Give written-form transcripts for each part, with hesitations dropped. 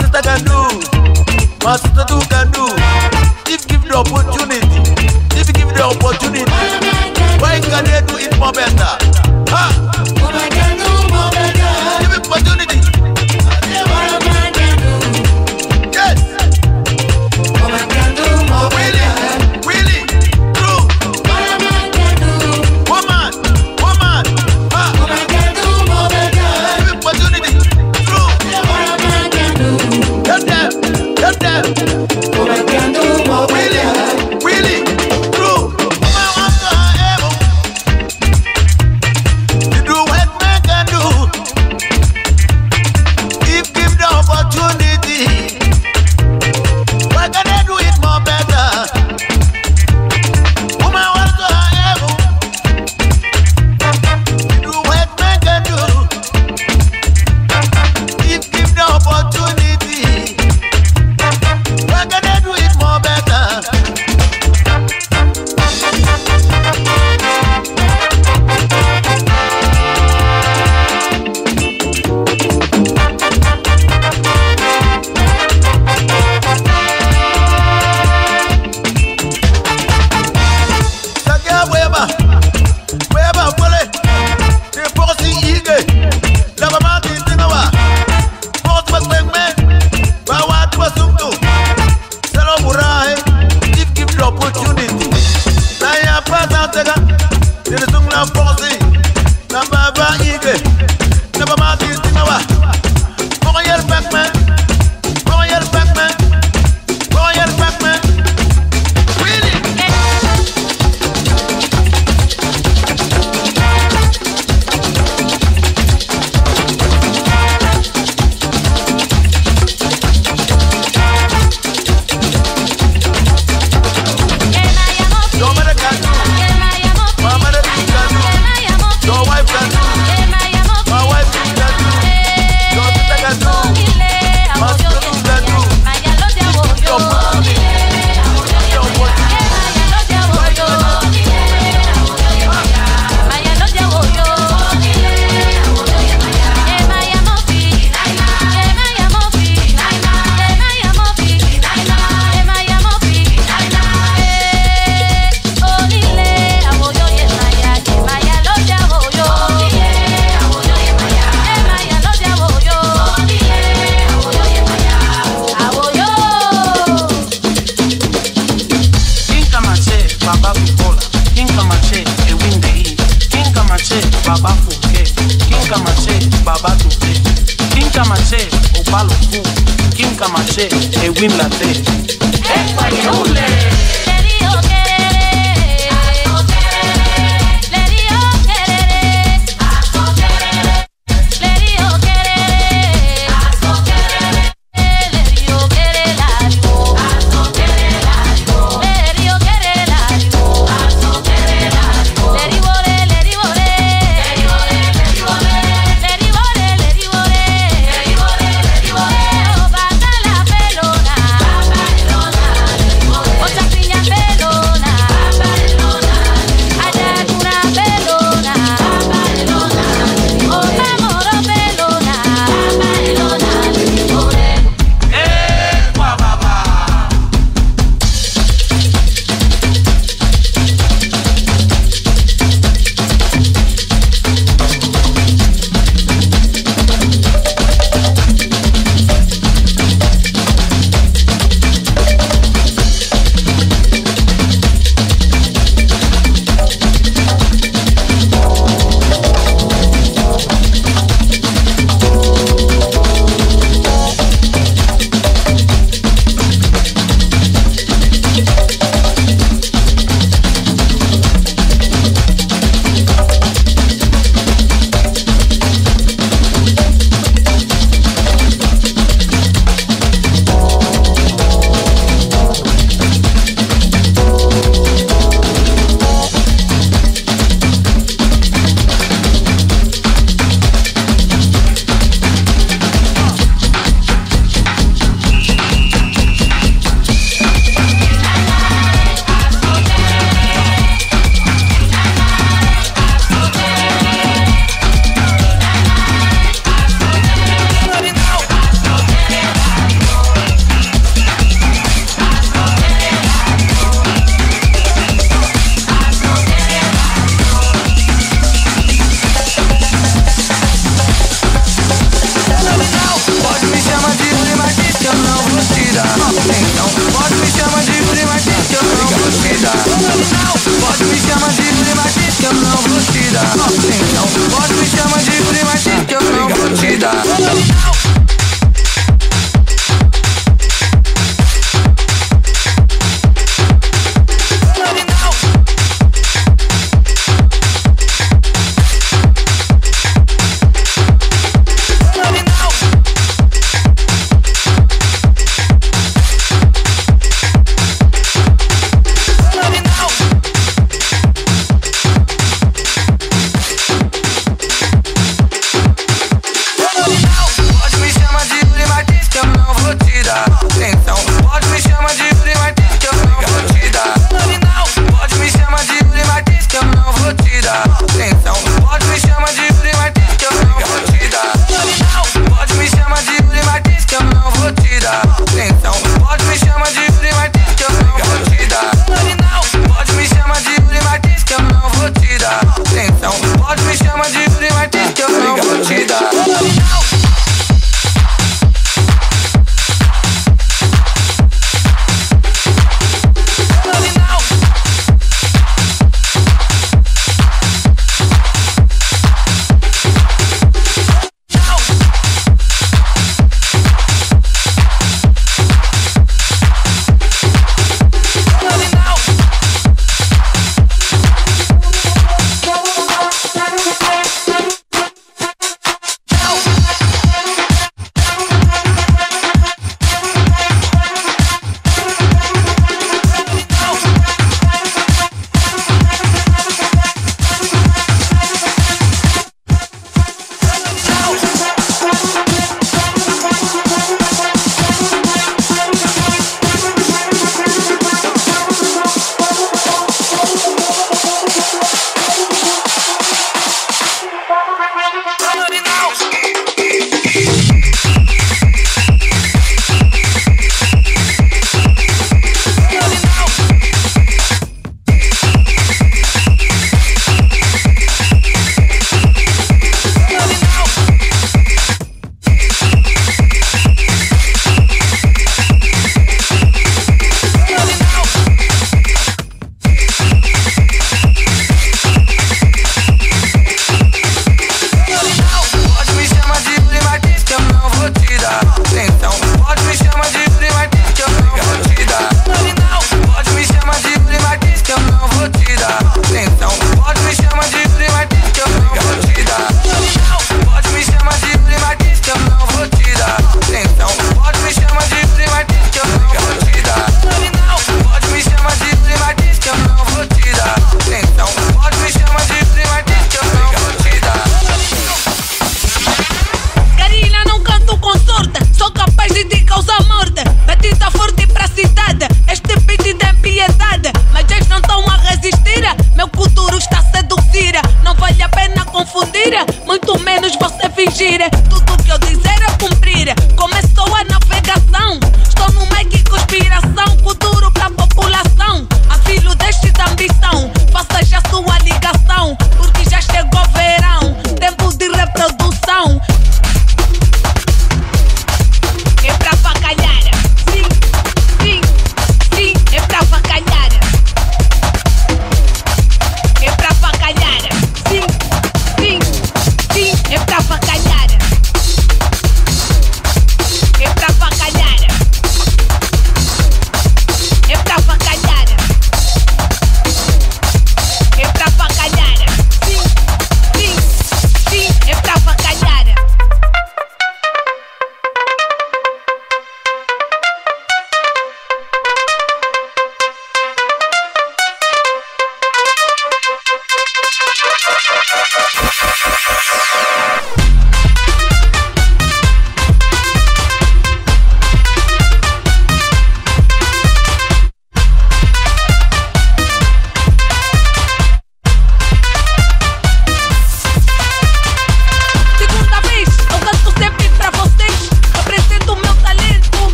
sister can do, my sister too can do. If give the opportunity, if you give the opportunity, why can they do it more better? atenção. Pode me chamar de Yuri Martins que eu não vou te dar nominal. Pode me chamar de Yuri Martins que eu não vou te dar atenção. Pode me chamar de Yuri Martins que eu não vou te dar nominal. Pode me chamar de Yuri Martins que eu não vou te dar atenção. Pode me chamar de Yuri Martins que eu não vou te dar nominal. Pode me chamar de Yuri Martins que eu não vou te dar atenção. Pode me chamar de Yuri Martins que eu não vou te dar nominal.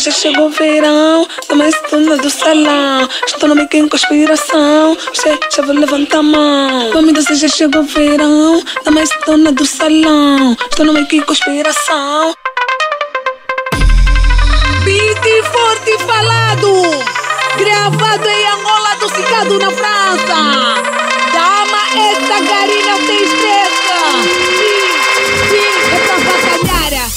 Já chegou o verão, tô mais dona do salão. Estou no meio que conspiração. Já vou levantar a mão. Vamos dançar, já chegou o verão, tô mais dona do salão. Estou no meio que conspiração. Beat forte falado, gravado em Angola do Cicado. Estado na França. Dama essa garina tristeza. Sim, sim, é pra batalhar.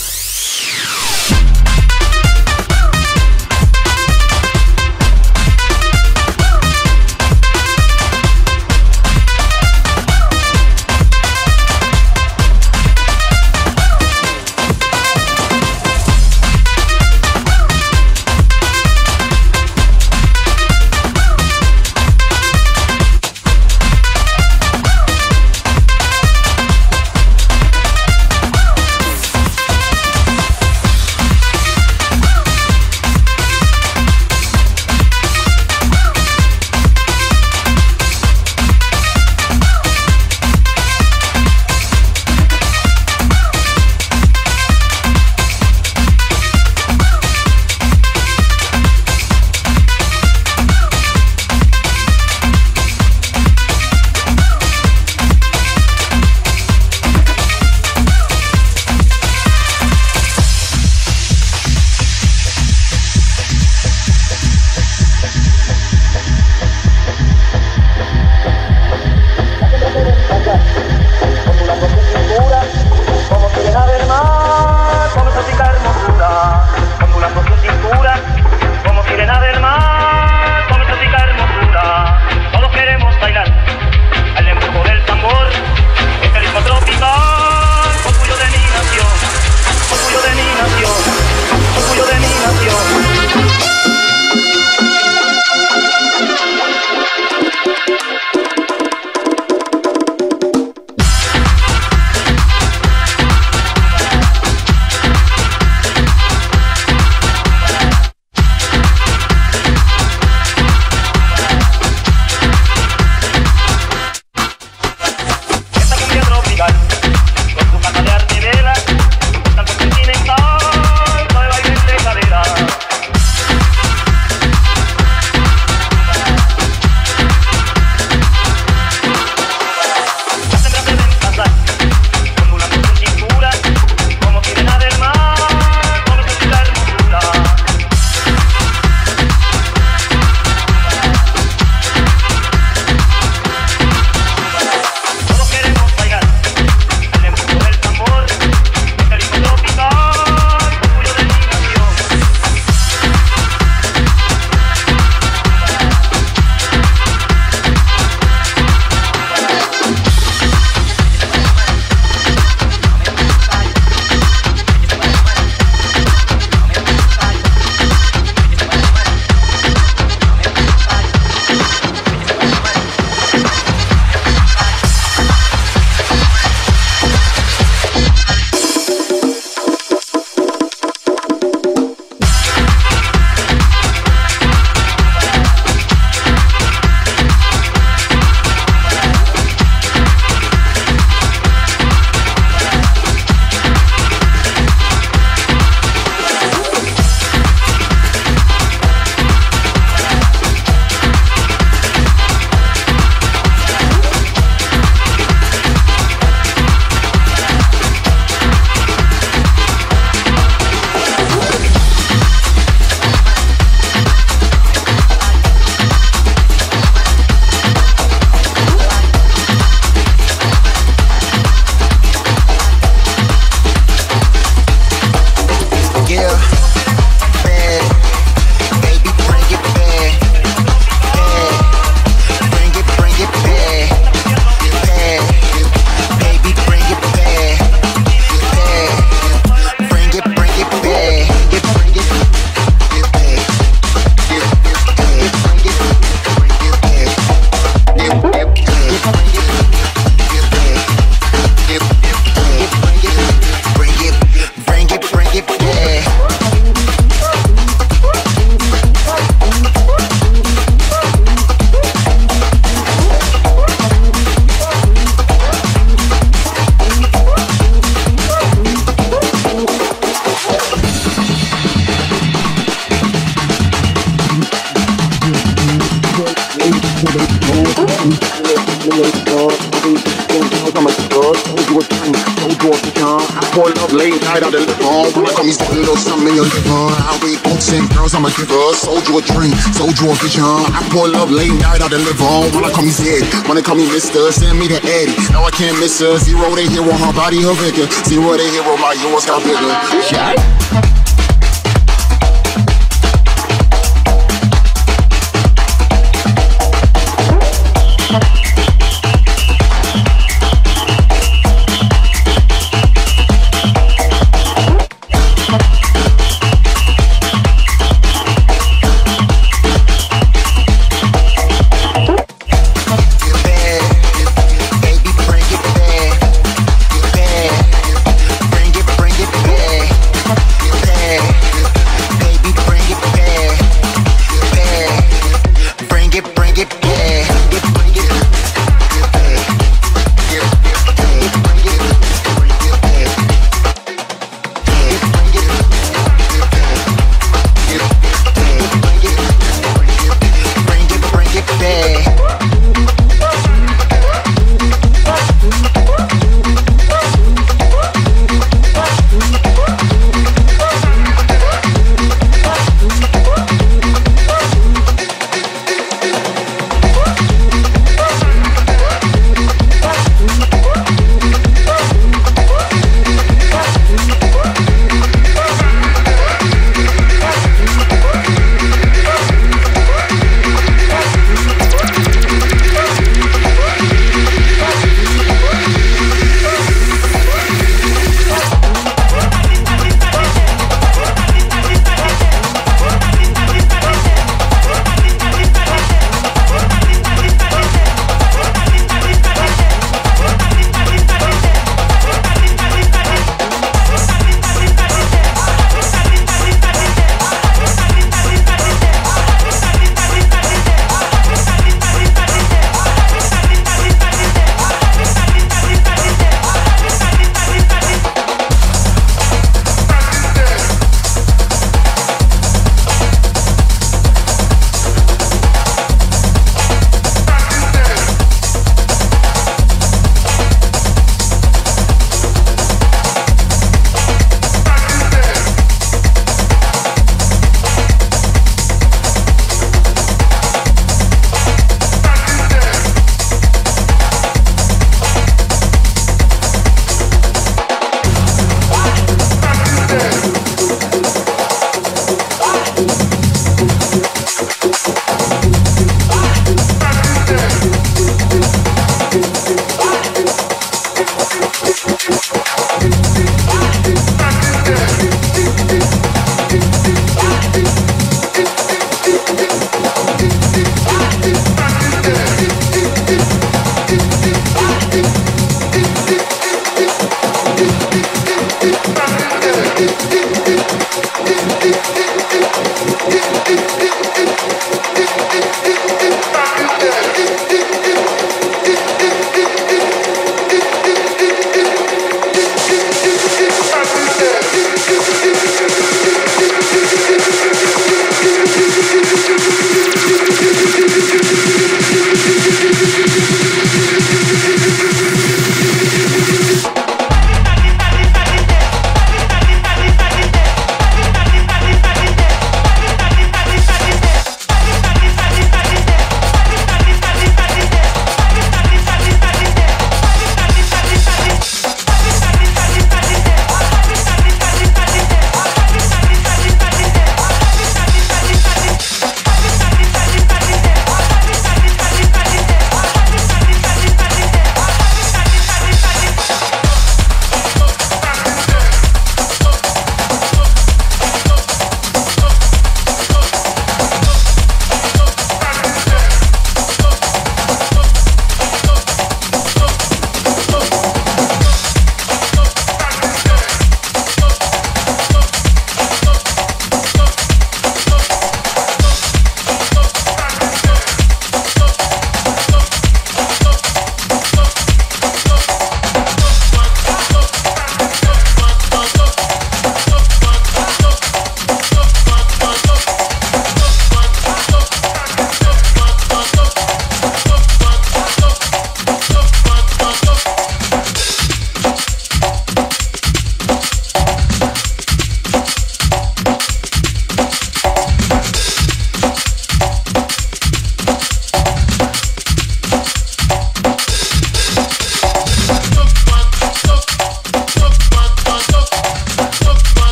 Thank you. I'm a girl, told you a time, told you a time. I pulled up late night out of the bar. When I come, he's putting up something in your liver. I read books and girls, I'm a giver. Sold you a drink, sold you a vision. I pulled up late night out of the liver. When I come, he's dead. When I come, he missed her. Send me the Eddie. Now I can't miss her. Zero, they hero, her body, her vigor. Zero, they hero, my yours got bigger. Yeah.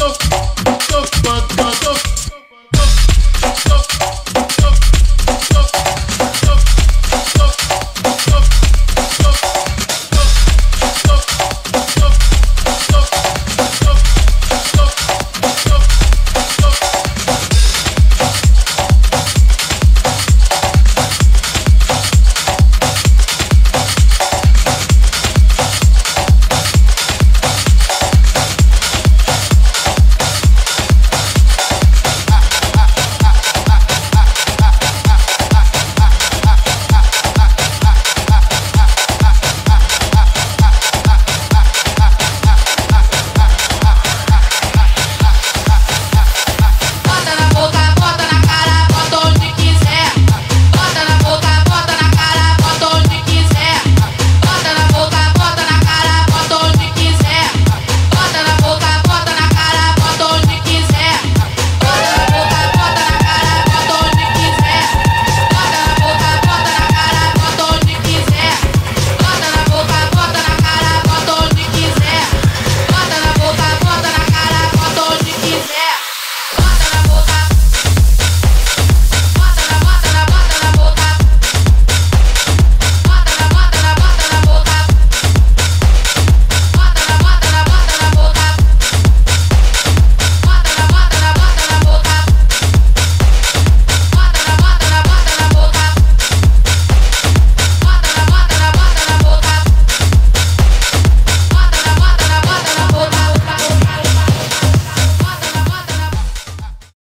Let's go.